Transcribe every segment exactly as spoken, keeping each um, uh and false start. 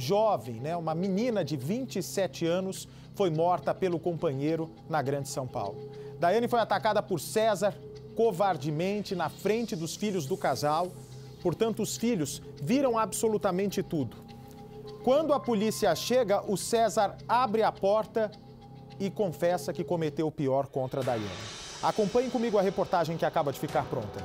Jovem, né, uma menina de vinte e sete anos, foi morta pelo companheiro na Grande São Paulo. Daiane foi atacada por César covardemente na frente dos filhos do casal. Portanto, os filhos viram absolutamente tudo. Quando a polícia chega, o César abre a porta e confessa que cometeu o pior contra a Daiane. Acompanhe comigo a reportagem que acaba de ficar pronta.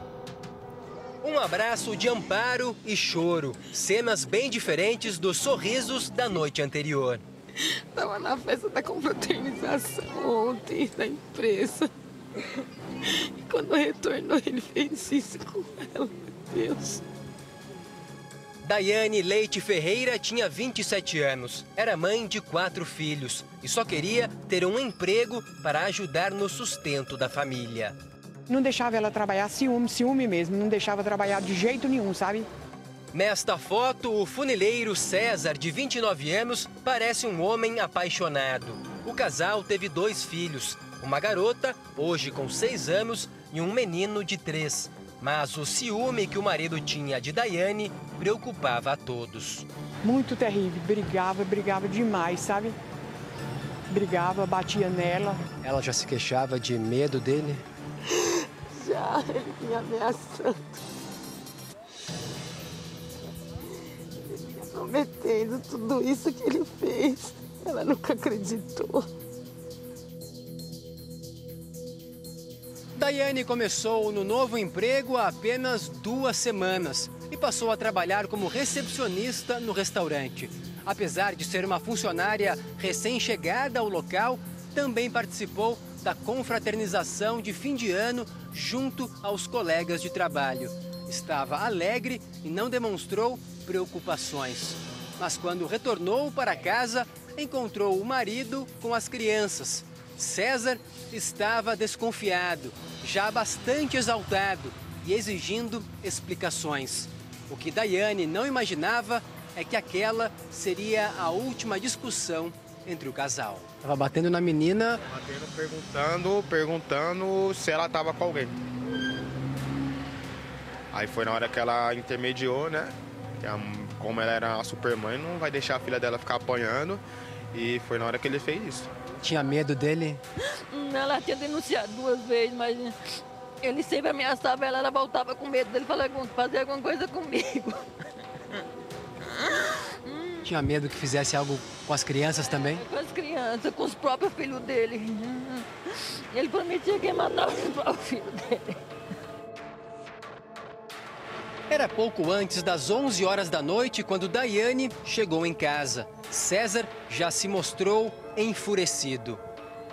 Um abraço de amparo e choro. Cenas bem diferentes dos sorrisos da noite anterior. Estava na festa da confraternização ontem, da empresa. E quando retornou, ele fez isso com ela. Meu Deus. Daiane Leite Ferreira tinha vinte e sete anos. Era mãe de quatro filhos e só queria ter um emprego para ajudar no sustento da família. Não deixava ela trabalhar, ciúme, ciúme mesmo, não deixava trabalhar de jeito nenhum, sabe? Nesta foto, o funileiro César, de vinte e nove anos, parece um homem apaixonado. O casal teve dois filhos, uma garota, hoje com seis anos, e um menino de três. Mas o ciúme que o marido tinha de Daiane preocupava a todos. Muito terrível, brigava, brigava demais, sabe? Brigava, batia nela. Ela já se queixava de medo dele? Já, ele me ameaçando, prometendo tudo isso que ele fez. Ela nunca acreditou. Daiane começou no novo emprego há apenas duas semanas e passou a trabalhar como recepcionista no restaurante. Apesar de ser uma funcionária recém-chegada ao local, também participou da confraternização de fim de ano junto aos colegas de trabalho. Estava alegre e não demonstrou preocupações. Mas quando retornou para casa, encontrou o marido com as crianças. César estava desconfiado, já bastante exaltado e exigindo explicações. O que Daiane não imaginava é que aquela seria a última discussão entre o casal. Tava batendo na menina. Batendo, perguntando, perguntando se ela tava com alguém. Aí foi na hora que ela intermediou, né? Que a, como ela era a supermãe, não vai deixar a filha dela ficar apanhando. E foi na hora que ele fez isso. Tinha medo dele? Ela tinha denunciado duas vezes, mas ele sempre ameaçava ela, ela voltava com medo dele fazer alguma coisa comigo. Tinha medo que fizesse algo com as crianças também? Com as crianças, com os próprios filhos dele. Ele prometia que ia matar os próprios filhos dele. Era pouco antes das onze horas da noite quando Daiane chegou em casa. César já se mostrou enfurecido.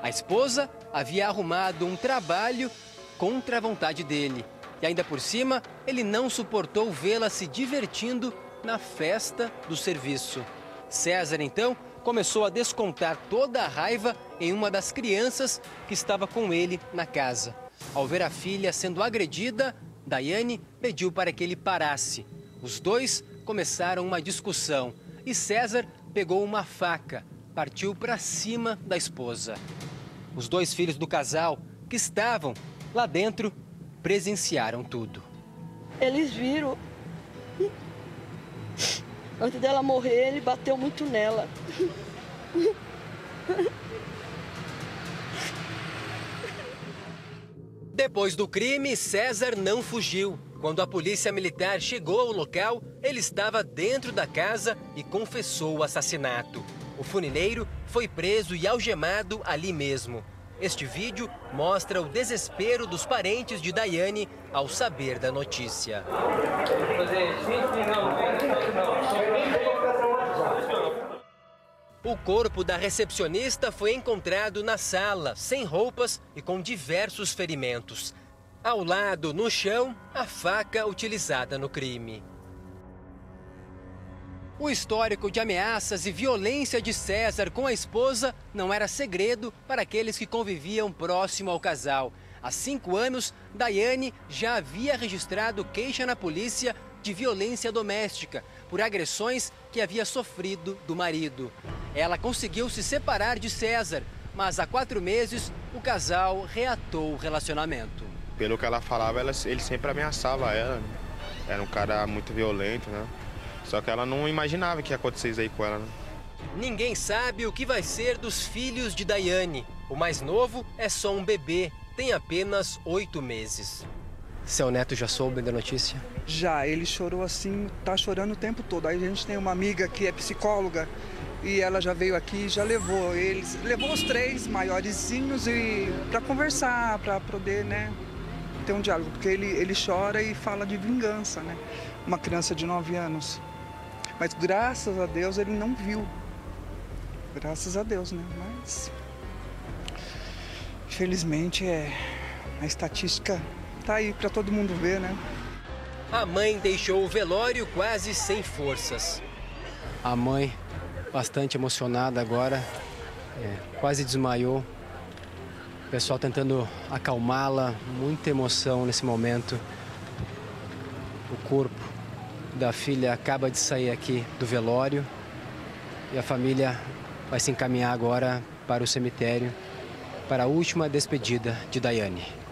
A esposa havia arrumado um trabalho contra a vontade dele. E ainda por cima, ele não suportou vê-la se divertindo na festa do serviço. César, então, começou a descontar toda a raiva em uma das crianças que estava com ele na casa. Ao ver a filha sendo agredida, Daiane pediu para que ele parasse. Os dois começaram uma discussão e César pegou uma faca, partiu para cima da esposa. Os dois filhos do casal, que estavam lá dentro, presenciaram tudo. Eles viram. Antes dela morrer, ele bateu muito nela. Depois do crime, César não fugiu. Quando a polícia militar chegou ao local, ele estava dentro da casa e confessou o assassinato. O funileiro foi preso e algemado ali mesmo. Este vídeo mostra o desespero dos parentes de Daiane ao saber da notícia. O corpo da recepcionista foi encontrado na sala, sem roupas e com diversos ferimentos. Ao lado, no chão, a faca utilizada no crime. O histórico de ameaças e violência de César com a esposa não era segredo para aqueles que conviviam próximo ao casal. Há cinco anos, Daiane já havia registrado queixa na polícia de violência doméstica por agressões que havia sofrido do marido. Ela conseguiu se separar de César, mas há quatro meses o casal reatou o relacionamento. Pelo que ela falava, ela, ele sempre ameaçava ela. Era um cara muito violento, né? Só que ela não imaginava que ia acontecer isso aí com ela, né? Ninguém sabe o que vai ser dos filhos de Daiane. O mais novo é só um bebê, tem apenas oito meses. Seu neto já soube da notícia? Já, ele chorou assim, tá chorando o tempo todo. Aí a gente tem uma amiga que é psicóloga e ela já veio aqui e já levou eles. Levou os três maiorzinhos e para conversar, para poder, né, ter um diálogo. Porque ele, ele chora e fala de vingança, né? Uma criança de nove anos. Mas graças a Deus ele não viu. Graças a Deus, né? Mas, infelizmente, é... a estatística tá aí para todo mundo ver, né? A mãe deixou o velório quase sem forças. A mãe, bastante emocionada agora, é, quase desmaiou. O pessoal tentando acalmá-la, muita emoção nesse momento. O corpo da filha acaba de sair aqui do velório e a família vai se encaminhar agora para o cemitério, para a última despedida de Daiane.